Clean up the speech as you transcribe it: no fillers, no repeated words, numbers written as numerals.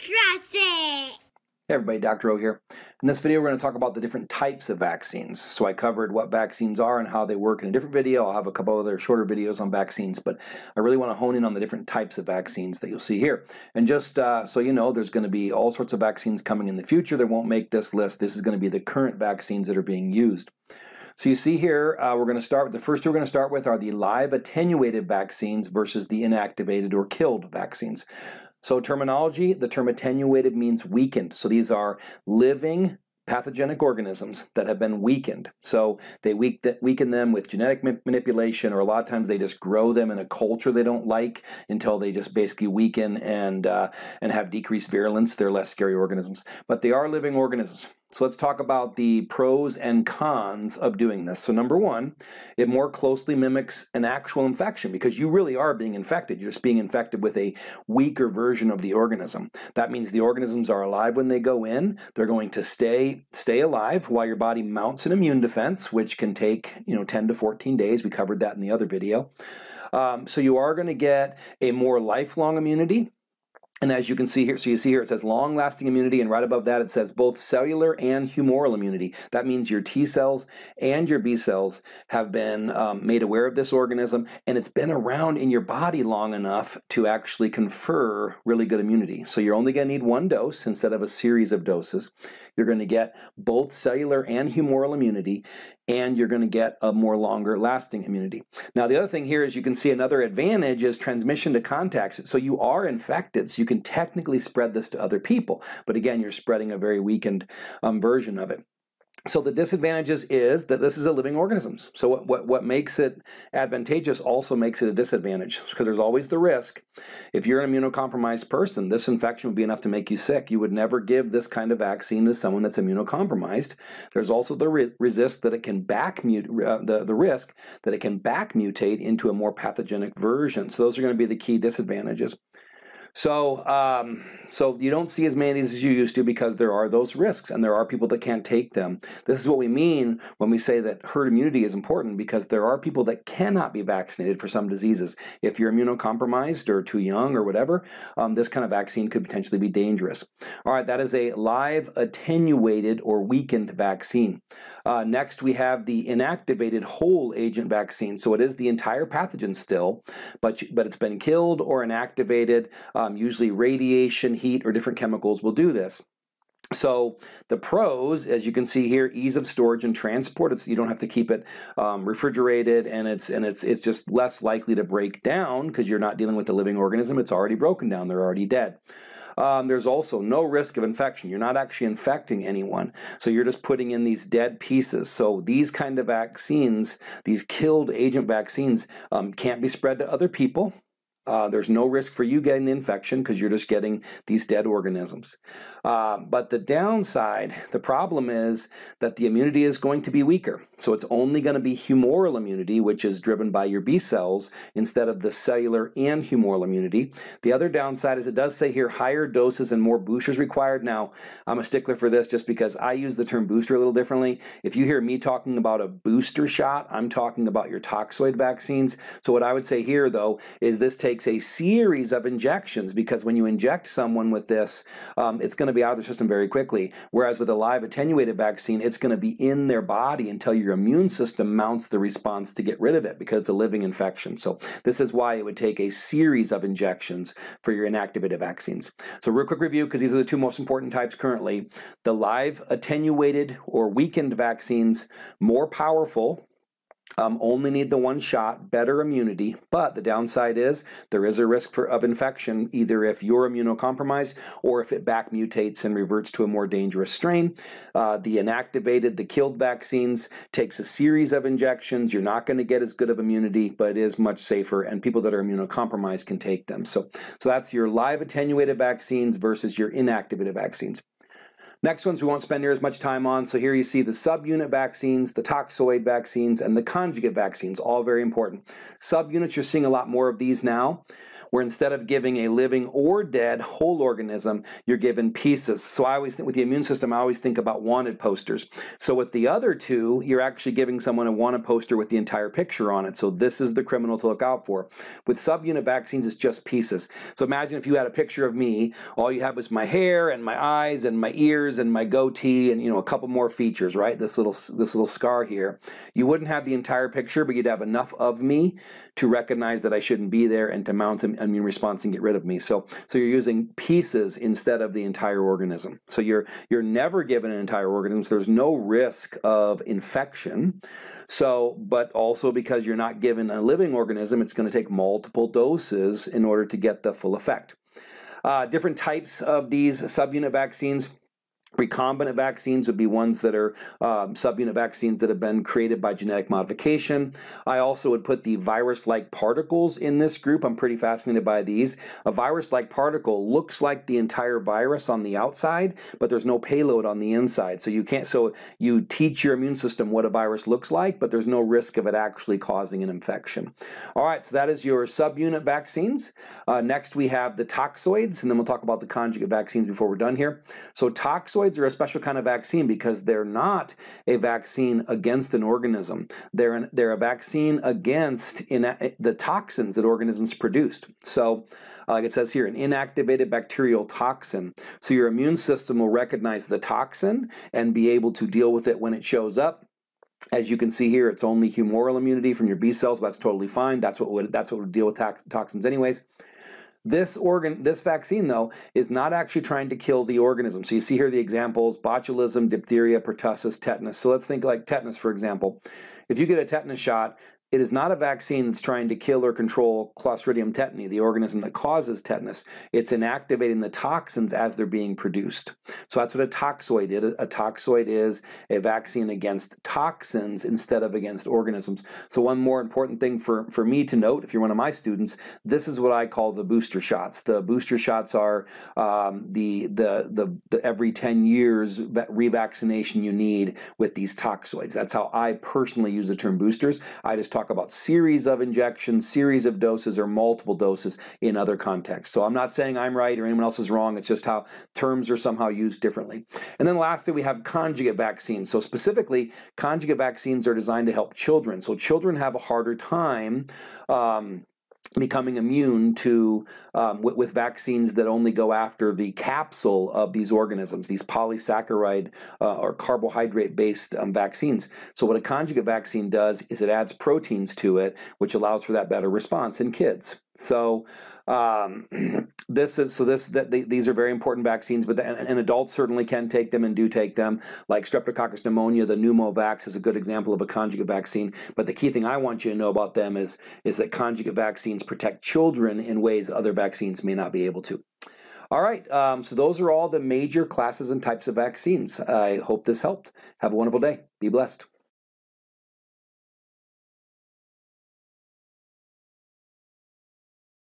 Cross it! Hey everybody, Dr. O here. In this video we're going to talk about the different types of vaccines. So I covered what vaccines are and how they work in a different video. I'll have a couple other shorter videos on vaccines, but I really want to hone in on the different types of vaccines that you'll see here. And just so you know, there's going to be all sorts of vaccines coming in the future that won't make this list. This is going to be the current vaccines that are being used. So you see here, we're going to start with the first two we're going to start with are the live attenuated vaccines versus the inactivated or killed vaccines. So terminology, the term attenuated means weakened. So these are living pathogenic organisms that have been weakened. So they weaken them with genetic manipulation, or a lot of times they just grow them in a culture they don't like until they just basically weaken and have decreased virulence. They're less scary organisms, but they are living organisms. So let's talk about the pros and cons of doing this. So number one, it more closely mimics an actual infection because you really are being infected. You're just being infected with a weaker version of the organism. That means the organisms are alive when they go in. They're going to stay alive while your body mounts an immune defense, which can take 10 to 14 days. We covered that in the other video. So you are going to get a more lifelong immunity. And as you can see here, so you see here it says long-lasting immunity, and right above that it says both cellular and humoral immunity. That means your T cells and your B cells have been made aware of this organism, and it's been around in your body long enough to actually confer really good immunity. So you're only going to need one dose instead of a series of doses. You're going to get both cellular and humoral immunity, and you're going to get a more longer-lasting immunity. Now the other thing here is you can see another advantage is transmission to contacts. So you are infected, so you can technically spread this to other people, but again, you're spreading a very weakened version of it. So the disadvantages is that this is a living organism. So what makes it advantageous also makes it a disadvantage, because there's always the risk. If you're an immunocompromised person, this infection would be enough to make you sick. You would never give this kind of vaccine to someone that's immunocompromised. There's also the risk that it can back mutate into a more pathogenic version. So those are going to be the key disadvantages. So, you don't see as many of these as you used to because there are those risks and there are people that can't take them. This is what we mean when we say that herd immunity is important, because there are people that cannot be vaccinated for some diseases. If you're immunocompromised or too young or whatever, this kind of vaccine could potentially be dangerous. All right, that is a live, attenuated, or weakened vaccine. Next, we have the inactivated whole agent vaccine. So it is the entire pathogen still, but it's been killed or inactivated. Usually radiation, heat, or different chemicals will do this. So the pros, as you can see here, ease of storage and transport. You don't have to keep it refrigerated, and it's just less likely to break down because you're not dealing with a living organism. It's already broken down. They're already dead. There's also no risk of infection. You're not actually infecting anyone. So you're just putting in these dead pieces. So these kind of vaccines, these killed agent vaccines, can't be spread to other people. There's no risk for you getting the infection because you're just getting these dead organisms. But the downside, the problem is that the immunity is going to be weaker. So it's only going to be humoral immunity, which is driven by your B cells, instead of the cellular and humoral immunity. The other downside is it does say here higher doses and more boosters required. Now, I'm a stickler for this just because I use the term booster a little differently. If you hear me talking about a booster shot, I'm talking about your toxoid vaccines. So what I would say here, though, is this takes a series of injections, because when you inject someone with this, it's going to be out of their system very quickly, whereas with a live attenuated vaccine, it's going to be in their body until your immune system mounts the response to get rid of it, because it's a living infection. So this is why it would take a series of injections for your inactivated vaccines. So real quick review, because these are the two most important types currently. The live attenuated or weakened vaccines, more powerful, only need the one shot, better immunity, but the downside is there is a risk of infection, either if you're immunocompromised or if it back mutates and reverts to a more dangerous strain. The inactivated, the killed vaccines takes a series of injections. You're not going to get as good of immunity, but it is much safer, and people that are immunocompromised can take them. So that's your live attenuated vaccines versus your inactivated vaccines. Next ones we won't spend near as much time on. So here you see the subunit vaccines, the toxoid vaccines, and the conjugate vaccines, all very important. Subunits, you're seeing a lot more of these now. where instead of giving a living or dead whole organism, you're given pieces. So I always think with the immune system, I always think about wanted posters. So with the other two, you're actually giving someone a wanted poster with the entire picture on it. So this is the criminal to look out for. With subunit vaccines, it's just pieces. So imagine if you had a picture of me, all you had was my hair and my eyes and my ears and my goatee and, you know, a couple more features, right? This little scar here. You wouldn't have the entire picture, but you'd have enough of me to recognize that I shouldn't be there and to mount an immune response and get rid of me. So you're using pieces instead of the entire organism. So you're never given an entire organism, so there's no risk of infection. So, but also because you're not given a living organism, it's going to take multiple doses in order to get the full effect. Different types of these subunit vaccines. Recombinant vaccines would be ones that are subunit vaccines that have been created by genetic modification. I also would put the virus-like particles in this group. I'm pretty fascinated by these. A virus-like particle looks like the entire virus on the outside, but there's no payload on the inside. So you can't. So you teach your immune system what a virus looks like, but there's no risk of it actually causing an infection. All right, so that is your subunit vaccines. Next we have the toxoids, and then we'll talk about the conjugate vaccines before we're done here. So toxoids are a special kind of vaccine because they're not a vaccine against an organism. They're a vaccine against the toxins that organisms produced. So, like it says here, an inactivated bacterial toxin. So your immune system will recognize the toxin and be able to deal with it when it shows up. As you can see here, it's only humoral immunity from your B cells. That's totally fine. That's what would deal with toxins anyways. This vaccine, though, is not actually trying to kill the organism. So you see here the examples, botulism, diphtheria, pertussis, tetanus. So let's think like tetanus, for example. If you get a tetanus shot, it is not a vaccine that's trying to kill or control Clostridium tetani, the organism that causes tetanus. It's inactivating the toxins as they're being produced. So that's what a toxoid is. A toxoid is a vaccine against toxins instead of against organisms. So one more important thing for me to note, if you're one of my students, this is what I call the booster shots. The booster shots are the every 10 years revaccination you need with these toxoids. That's how I personally use the term boosters. I just talk about series of injections, series of doses, or multiple doses in other contexts. So I'm not saying I'm right or anyone else is wrong. It's just how terms are somehow used differently. And then lastly, we have conjugate vaccines. So specifically, conjugate vaccines are designed to help children. So children have a harder time becoming immune to with vaccines that only go after the capsule of these organisms, these polysaccharide or carbohydrate-based vaccines. So what a conjugate vaccine does is it adds proteins to it, which allows for that better response in kids. So these are very important vaccines, but and adults certainly can take them and do take them. Like Streptococcus pneumonia, the pneumovax is a good example of a conjugate vaccine. But the key thing I want you to know about them is that conjugate vaccines protect children in ways other vaccines may not be able to. All right, so those are all the major classes and types of vaccines. I hope this helped. Have a wonderful day. Be blessed.